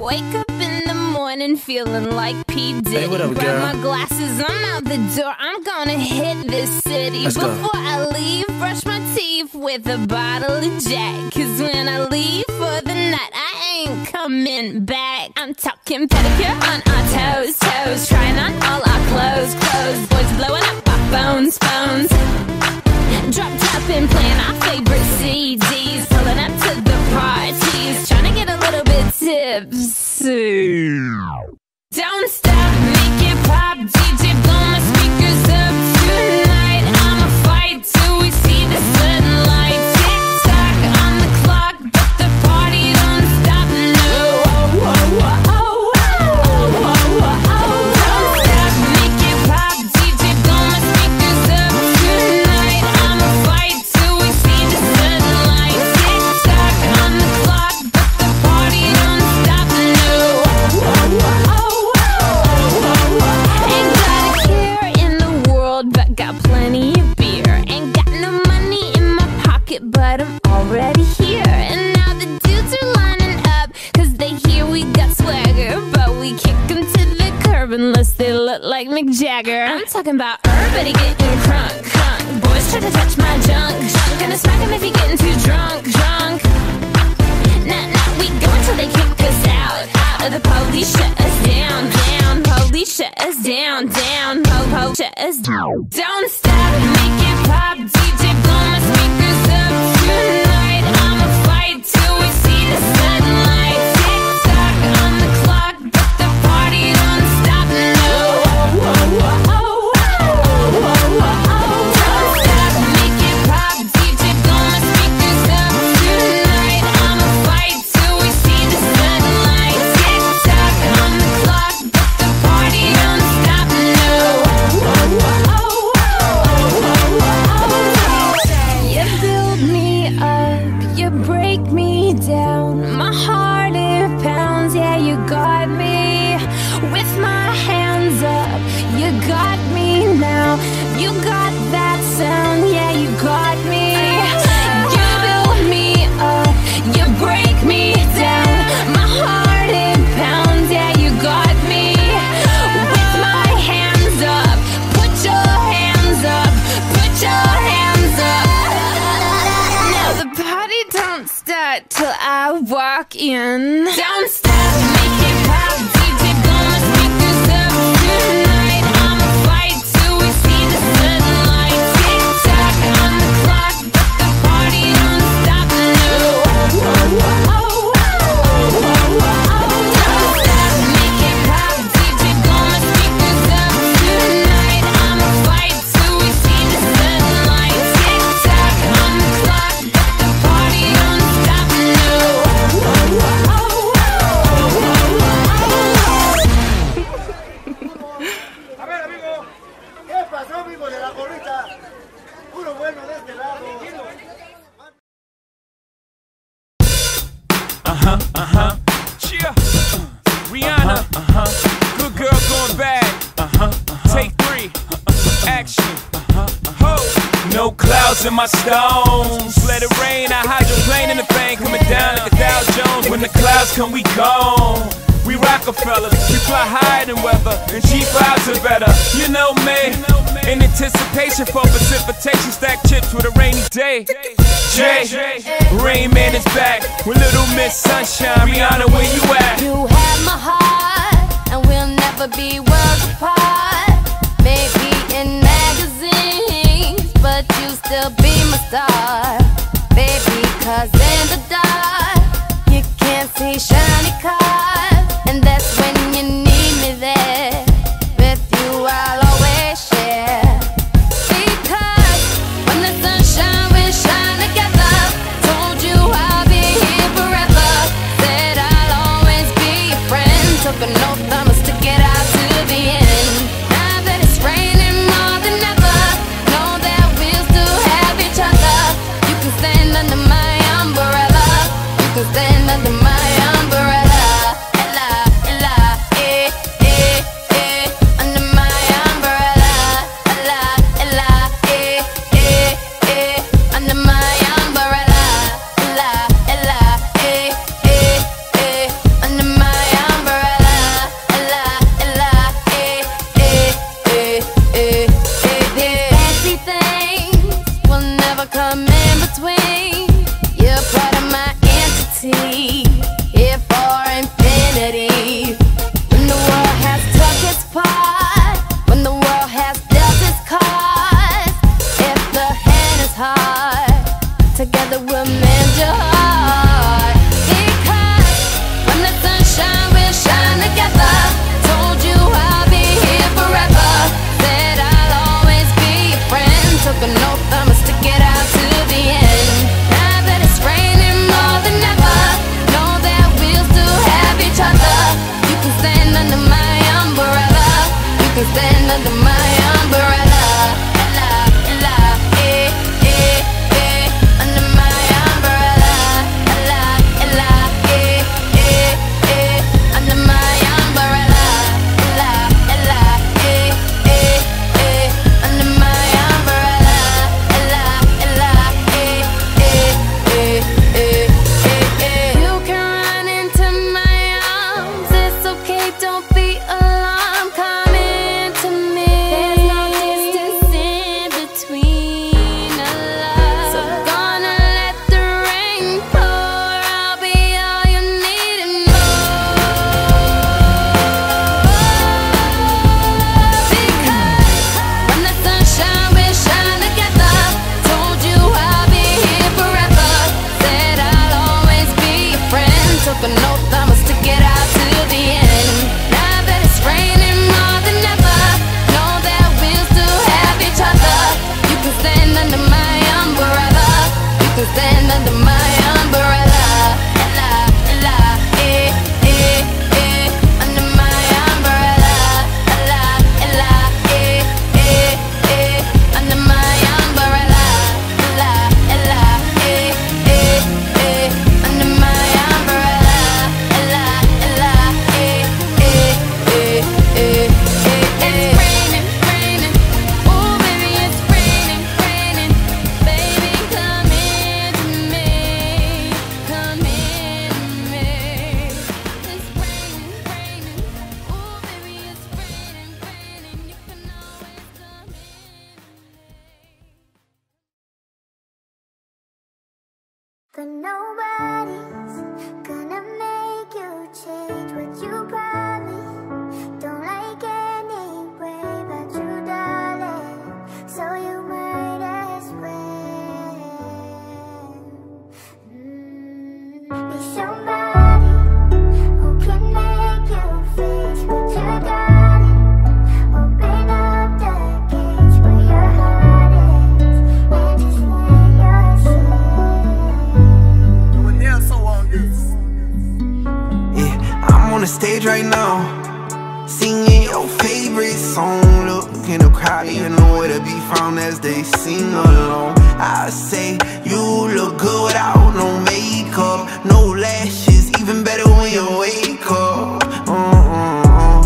Wake up in the morning feeling like P. Diddy. Hey, what up, girl? Grab my glasses, I'm out the door. I'm gonna hit this city. Let's before go. I leave, brush my teeth with a bottle of Jack. Cause when I leave for the night, I ain't coming back. I'm talking pedicure on our toes, toes. Trying on all our clothes, clothes. Boys blowing up our phones, phones. Drop top and playing our favorite CDs. Pulling up to the parties, trying to get a little bit tipsy. Don't stop, make it pop, DJ, blow my speakers up. Tonight I'ma fight till we see the sunlight. Tick tock on the clock, but the party don't stop, no. Don't stop, make it pop, DJ, blow my speakers up. Tonight I'ma fight till we see the sunlight. Tick tock on the clock, but the party don't stop, no. But I'm already here, and now the dudes are lining up, cause they hear we got swagger, but we kick them to the curb unless they look like Mick Jagger. I'm talking about everybody getting crunk, crunk. Boys try to touch my junk, junk. Gonna smack him if he getting too drunk, drunk. Nah, we go until they kick us out, out. Or the police shut us down, down. Police shut us down, down. Ho-ho shut us down. Don't stop, make it pop, DJ, blow my speakers up. Tonight I'ma fight till we see the sunlight. Tick tock on the clock, but the party don't stop, no. Don't stop, make it pop, DJ, blow my speakers up. Tonight I'ma fight till we see the sunlight. Tick tock on the clock, but the party don't stop, no. Break me down, my heart it pounds. Yeah, you got me with my hands up. You got me now. You got that sound. Yeah, you got me. You build me up. You break me down. My heart it pounds. Yeah, you got me with my hands up. Put your hands up. Put your hands up. Now the party don't start till I walk in. Don't stop, make it pop, DJ, blow my speakers up. Tonight I'ma fight till we see the sunlight. Tick tock on the clock, but the party don't stop, no. Don't stop, make it pop, DJ, blow my speakers up. Tonight I'ma fight till we see the sunlight. Tick tock on the clock, but the party don't stop, no. A ver, amigo, ¿qué pasó, amigo de la gorrita? Puro bueno de este lado. Rihanna, good girl going bad. Take three, action. Ho! No clouds in my stones. Let it rain, I hydroplane in the bank. Coming down like a Dow Jones. When the clouds come, we gone. We Roc-A-Fella, we fly higher than weather, and G5s are better. You know me, in anticipation for precipitation, stack chips with a rainy day. Jay, Rain Man is back with Little Miss Sunshine. Rihanna, where you at? You have my heart, and we'll never be worlds apart. Maybe in magazines, but you still be my star. Baby, cause in the dark, you can't see shiny cars. And that's when you need me there. With you I'll always share. Because when the sunshine will shine together, told you I'll be here forever. Said I'll always be your friend. Took an oath I must stick it out to the end. Now that it's raining more than ever, know that we'll still have each other. You can stand under my umbrella. You can stand under my umbrella. But nobody's gonna make you change what you probably don't like anyway about you, darling. So you might as well be somebody who can make you face what you got. Open up the gates where your heart is and just let yourself. Doing this so on this. Yeah, I'm on the stage right now, singing your favorite song. Look in the crowd, even nowhere to be found as they sing along. I say you look good without no makeup, no lashes, even better when you wake up.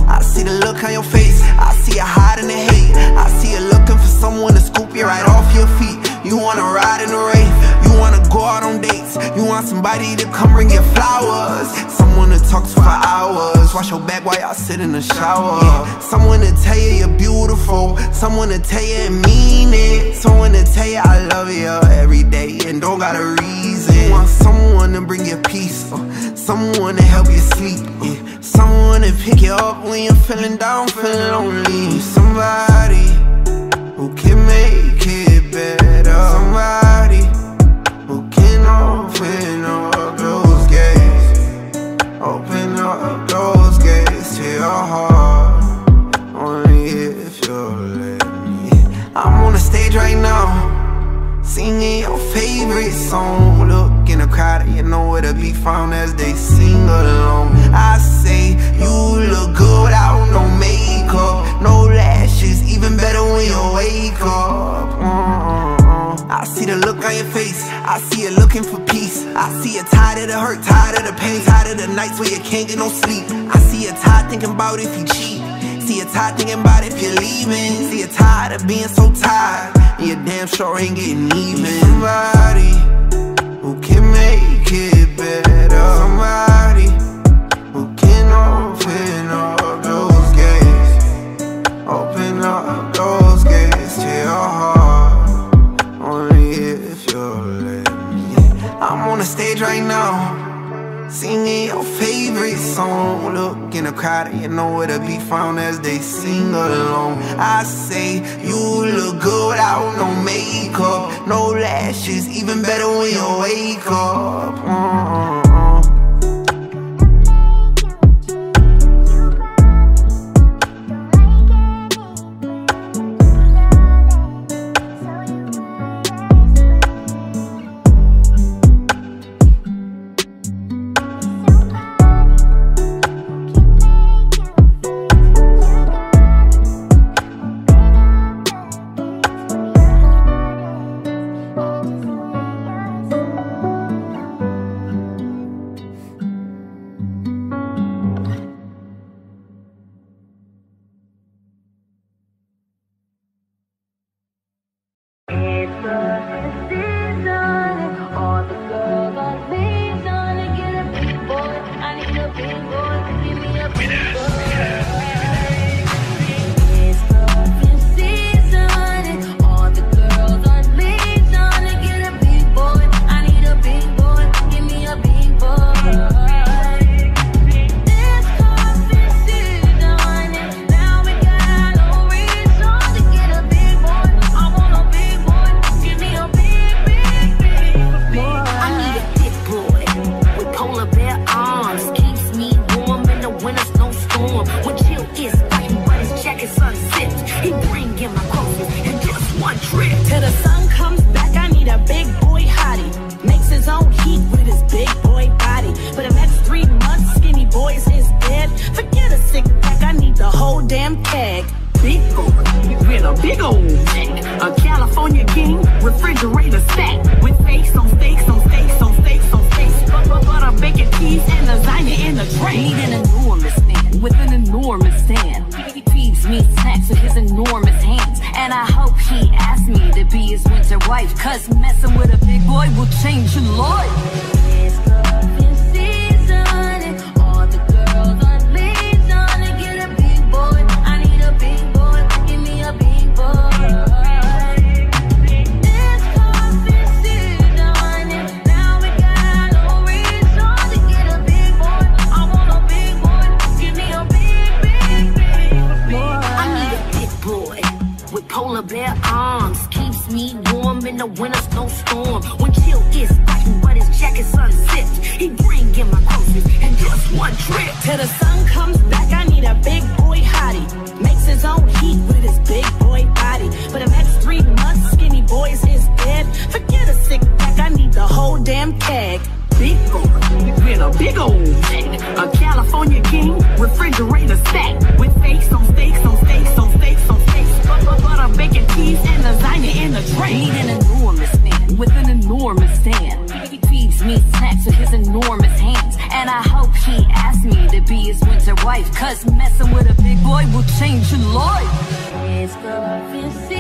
I see the look on your face, I see you hiding the hate, I see you looking for someone to scoop you right off your feet. You wanna ride in the rain, you wanna go out on dates, you want somebody to come bring you flowers, someone to talk to for hours, wash your back while y'all sit in the shower, someone to tell you you're beautiful, someone to tell you and mean it, someone to tell you I love you every day and don't got a reason. You want someone to bring you peace, someone to help you sleep, someone to pick you up when you're feeling down, feeling lonely. Somebody who can make it better, somebody who can open up those gates, open up those gates to your heart, only if you'll let me. I'm on the stage right now, singing your favorite song. Look in the crowd and you know where to be found as they sing along. I say you look good without no makeup, no lashes, even better when you wake up. I see the look on your face, I see you looking for peace, I see you tired of the hurt, tired of the pain, tired of the nights where you can't get no sleep. I see you tired thinking about if you cheat, see you tired thinking about if you're leaving, see you tired of being so tired, and you damn sure ain't getting even. Somebody who can make it better, somebody who can open up those gates, open up those gates to your heart, only if you'll let me. I'm on the stage right now, singing your favorite song. Look in the crowd and you know where to be found as they sing along. I say you look good without no makeup, no lashes, even better when you wake up. bare arms. Keeps me warm in the winter snowstorm. When chill is biting, but his jacket's unzipped. He bring in my groceries and just one trip. Till the sun comes back, I need a big boy hottie. Makes his own heat with his big boy body. For the next 3 months, skinny boys is dead. Forget a sick pack, I need the whole damn keg. Big boy, you been a big old man. A California king, refrigerator stack. With steaks on steaks on steaks on steaks on steaks. Butter, bacon, cheese, and lasagna in the tray. Need an enormous man with an enormous stand. He feeds me snacks with his enormous hands. And I hope he asks me to be his winter wife. Cause messing with a big boy will change your life. It's